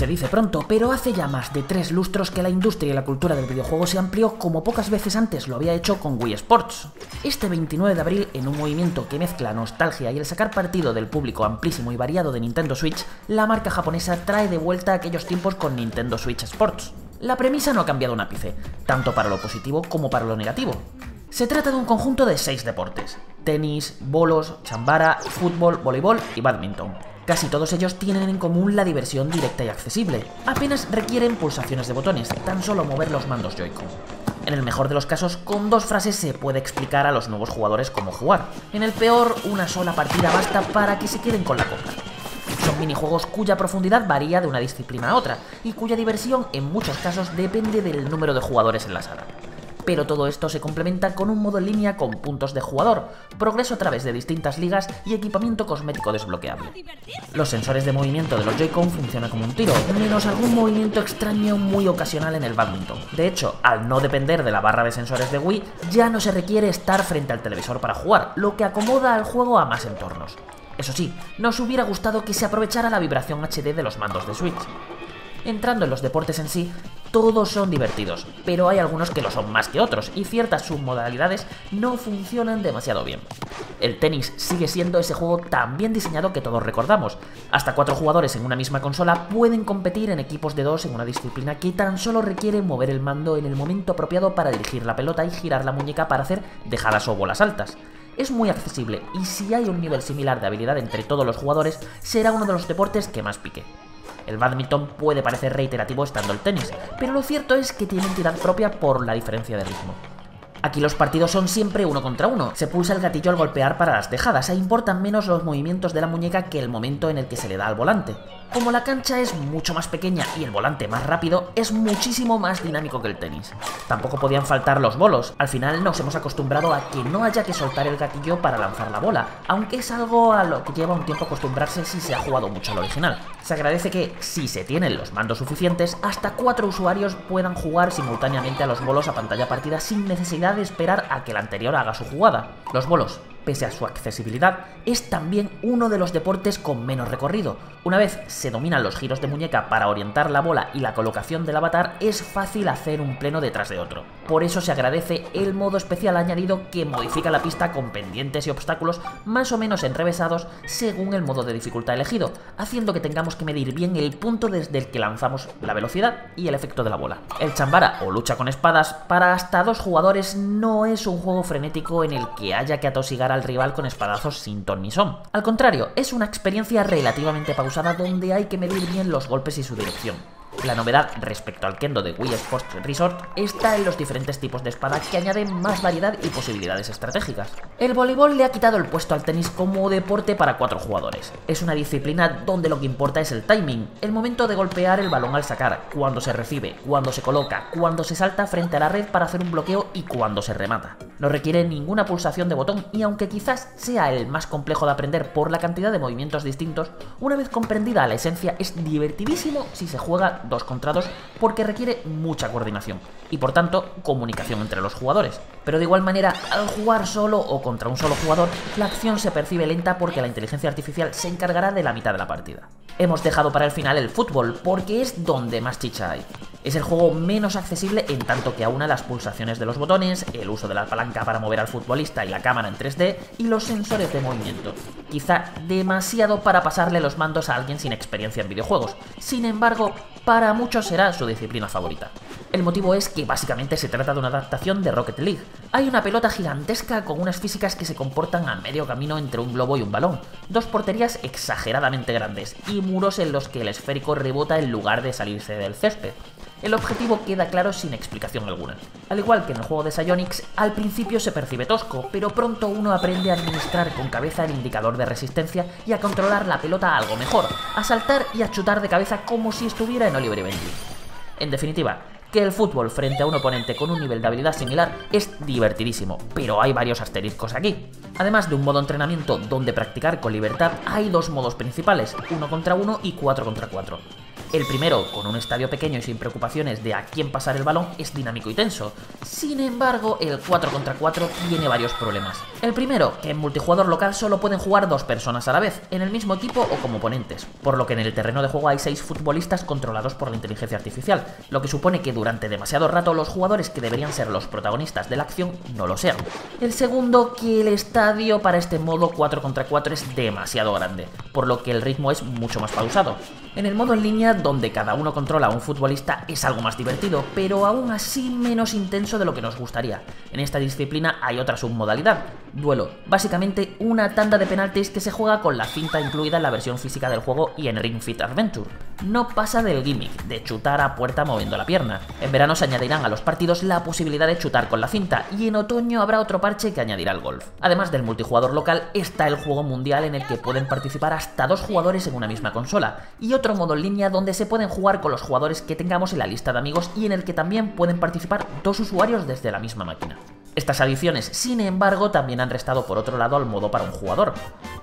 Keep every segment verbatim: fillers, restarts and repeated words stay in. Se dice pronto, pero hace ya más de tres lustros que la industria y la cultura del videojuego se amplió como pocas veces antes lo había hecho con Wii Sports. Este veintinueve de abril, en un movimiento que mezcla nostalgia y el sacar partido del público amplísimo y variado de Nintendo Switch, la marca japonesa trae de vuelta aquellos tiempos con Nintendo Switch Sports. La premisa no ha cambiado un ápice, tanto para lo positivo como para lo negativo. Se trata de un conjunto de seis deportes: tenis, bolos, chambara, fútbol, voleibol y bádminton. Casi todos ellos tienen en común la diversión directa y accesible. Apenas requieren pulsaciones de botones, tan solo mover los mandos Joy-Con. En el mejor de los casos, con dos frases se puede explicar a los nuevos jugadores cómo jugar. En el peor, una sola partida basta para que se queden con la copa. Son minijuegos cuya profundidad varía de una disciplina a otra, y cuya diversión en muchos casos depende del número de jugadores en la sala. Pero todo esto se complementa con un modo en línea con puntos de jugador, progreso a través de distintas ligas y equipamiento cosmético desbloqueable. Los sensores de movimiento de los Joy-Con funcionan como un tiro, menos algún movimiento extraño muy ocasional en el bádminton. De hecho, al no depender de la barra de sensores de Wii, ya no se requiere estar frente al televisor para jugar, lo que acomoda al juego a más entornos. Eso sí, nos hubiera gustado que se aprovechara la vibración H D de los mandos de Switch. Entrando en los deportes en sí, todos son divertidos, pero hay algunos que lo son más que otros y ciertas submodalidades no funcionan demasiado bien. El tenis sigue siendo ese juego tan bien diseñado que todos recordamos. Hasta cuatro jugadores en una misma consola pueden competir en equipos de dos en una disciplina que tan solo requiere mover el mando en el momento apropiado para dirigir la pelota y girar la muñeca para hacer dejadas o bolas altas. Es muy accesible y si hay un nivel similar de habilidad entre todos los jugadores, será uno de los deportes que más pique. El bádminton puede parecer reiterativo estando el tenis, pero lo cierto es que tiene entidad propia por la diferencia de ritmo. Aquí los partidos son siempre uno contra uno, se pulsa el gatillo al golpear para las dejadas e importan menos los movimientos de la muñeca que el momento en el que se le da al volante. Como la cancha es mucho más pequeña y el volante más rápido, es muchísimo más dinámico que el tenis. Tampoco podían faltar los bolos, al final nos hemos acostumbrado a que no haya que soltar el gatillo para lanzar la bola, aunque es algo a lo que lleva un tiempo acostumbrarse si se ha jugado mucho al original. Se agradece que, si se tienen los mandos suficientes, hasta cuatro usuarios puedan jugar simultáneamente a los bolos a pantalla partida sin necesidad de esperar a que el anterior haga su jugada. Los bolos, pese a su accesibilidad, es también uno de los deportes con menos recorrido. Una vez se dominan los giros de muñeca para orientar la bola y la colocación del avatar, es fácil hacer un pleno detrás de otro. Por eso se agradece el modo especial añadido que modifica la pista con pendientes y obstáculos más o menos enrevesados según el modo de dificultad elegido, haciendo que tengamos que medir bien el punto desde el que lanzamos la velocidad y el efecto de la bola. El chambara o lucha con espadas para hasta dos jugadores no es un juego frenético en el que haya que atosigar al rival con espadazos sin ton ni son. Al contrario, es una experiencia relativamente pausada donde hay que medir bien los golpes y su dirección. La novedad respecto al kendo de Wii Sports Resort está en los diferentes tipos de espada que añaden más variedad y posibilidades estratégicas. El voleibol le ha quitado el puesto al tenis como deporte para cuatro jugadores. Es una disciplina donde lo que importa es el timing, el momento de golpear el balón al sacar, cuando se recibe, cuando se coloca, cuando se salta frente a la red para hacer un bloqueo y cuando se remata. No requiere ninguna pulsación de botón y aunque quizás sea el más complejo de aprender por la cantidad de movimientos distintos, una vez comprendida la esencia es divertidísimo si se juega dos contra dos porque requiere mucha coordinación y por tanto comunicación entre los jugadores. Pero de igual manera, al jugar solo o contra un solo jugador, la acción se percibe lenta porque la inteligencia artificial se encargará de la mitad de la partida. Hemos dejado para el final el fútbol porque es donde más chicha hay. Es el juego menos accesible en tanto que aúna las pulsaciones de los botones, el uso de la palanca para mover al futbolista y la cámara en tres D y los sensores de movimiento. Quizá demasiado para pasarle los mandos a alguien sin experiencia en videojuegos. Sin embargo, para muchos será su disciplina favorita. El motivo es que básicamente se trata de una adaptación de Rocket League. Hay una pelota gigantesca con unas físicas que se comportan a medio camino entre un globo y un balón, dos porterías exageradamente grandes y muros en los que el esférico rebota en lugar de salirse del césped. El objetivo queda claro sin explicación alguna. Al igual que en el juego de Psyonix, al principio se percibe tosco, pero pronto uno aprende a administrar con cabeza el indicador de resistencia y a controlar la pelota algo mejor, a saltar y a chutar de cabeza como si estuviera en Oliver y Benji. En definitiva, que el fútbol frente a un oponente con un nivel de habilidad similar es divertidísimo, pero hay varios asteriscos aquí. Además de un modo entrenamiento donde practicar con libertad, hay dos modos principales, uno contra uno y cuatro contra cuatro. El primero, con un estadio pequeño y sin preocupaciones de a quién pasar el balón, es dinámico y tenso. Sin embargo, el cuatro contra cuatro tiene varios problemas. El primero, que en multijugador local solo pueden jugar dos personas a la vez, en el mismo equipo o como oponentes, por lo que en el terreno de juego hay seis futbolistas controlados por la inteligencia artificial, lo que supone que durante demasiado rato los jugadores que deberían ser los protagonistas de la acción no lo sean. El segundo, que el estadio para este modo cuatro contra cuatro es demasiado grande, por lo que el ritmo es mucho más pausado. En el modo en línea, donde cada uno controla a un futbolista, es algo más divertido, pero aún así menos intenso de lo que nos gustaría. En esta disciplina hay otra submodalidad, duelo, básicamente una tanda de penaltis que se juega con la cinta incluida en la versión física del juego y en Ring Fit Adventure. No pasa del gimmick de chutar a puerta moviendo la pierna. En verano se añadirán a los partidos la posibilidad de chutar con la cinta y en otoño habrá otro parche que añadirá al golf. Además del multijugador local está el juego mundial en el que pueden participar hasta dos jugadores en una misma consola y otro modo en línea donde se pueden jugar con los jugadores que tengamos en la lista de amigos y en el que también pueden participar dos usuarios desde la misma máquina. Estas adiciones, sin embargo, también han restado por otro lado al modo para un jugador.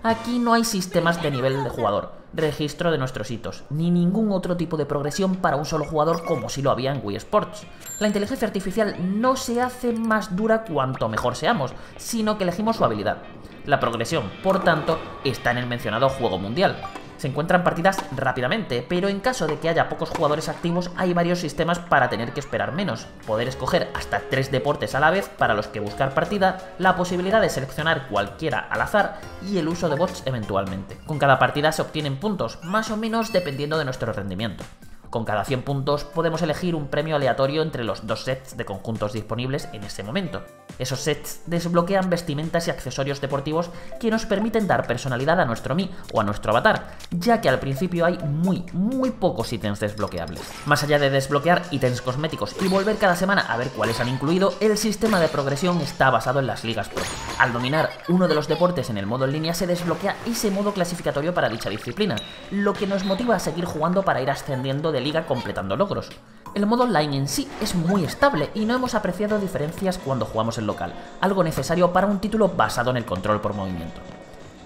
Aquí no hay sistemas de nivel de jugador, registro de nuestros hitos, ni ningún otro tipo de progresión para un solo jugador como si lo había en Wii Sports. La inteligencia artificial no se hace más dura cuanto mejor seamos, sino que elegimos su habilidad. La progresión, por tanto, está en el mencionado juego mundial. Se encuentran partidas rápidamente, pero en caso de que haya pocos jugadores activos hay varios sistemas para tener que esperar menos, poder escoger hasta tres deportes a la vez para los que buscar partida, la posibilidad de seleccionar cualquiera al azar y el uso de bots eventualmente. Con cada partida se obtienen puntos, más o menos dependiendo de nuestro rendimiento. Con cada cien puntos podemos elegir un premio aleatorio entre los dos sets de conjuntos disponibles en ese momento. Esos sets desbloquean vestimentas y accesorios deportivos que nos permiten dar personalidad a nuestro Mii o a nuestro avatar, ya que al principio hay muy, muy pocos ítems desbloqueables. Más allá de desbloquear ítems cosméticos y volver cada semana a ver cuáles han incluido, el sistema de progresión está basado en las ligas pro. Al dominar uno de los deportes en el modo en línea se desbloquea ese modo clasificatorio para dicha disciplina, lo que nos motiva a seguir jugando para ir ascendiendo de de liga completando logros. El modo online en sí es muy estable y no hemos apreciado diferencias cuando jugamos en local, algo necesario para un título basado en el control por movimiento.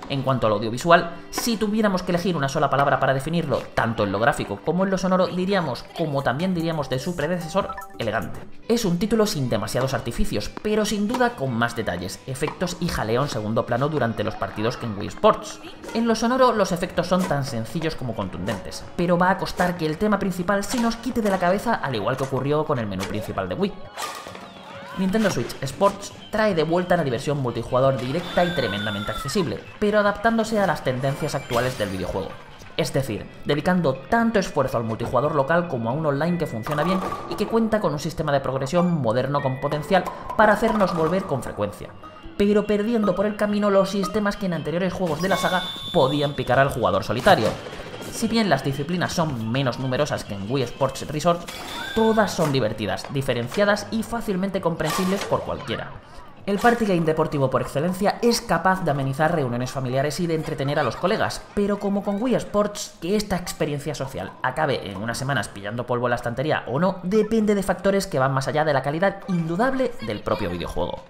En cuanto al audiovisual, si tuviéramos que elegir una sola palabra para definirlo, tanto en lo gráfico como en lo sonoro, diríamos, como también diríamos de su predecesor, elegante. Es un título sin demasiados artificios, pero sin duda con más detalles, efectos y jaleo en segundo plano durante los partidos que en Wii Sports. En lo sonoro, los efectos son tan sencillos como contundentes, pero va a costar que el tema principal se nos quite de la cabeza, al igual que ocurrió con el menú principal de Wii. Nintendo Switch Sports trae de vuelta la diversión multijugador directa y tremendamente accesible, pero adaptándose a las tendencias actuales del videojuego. Es decir, dedicando tanto esfuerzo al multijugador local como a un online que funciona bien y que cuenta con un sistema de progresión moderno con potencial para hacernos volver con frecuencia, pero perdiendo por el camino los sistemas que en anteriores juegos de la saga podían picar al jugador solitario. Si bien las disciplinas son menos numerosas que en Wii Sports Resort, todas son divertidas, diferenciadas y fácilmente comprensibles por cualquiera. El party game deportivo por excelencia es capaz de amenizar reuniones familiares y de entretener a los colegas, pero como con Wii Sports, que esta experiencia social acabe en unas semanas pillando polvo en la estantería o no, depende de factores que van más allá de la calidad indudable del propio videojuego.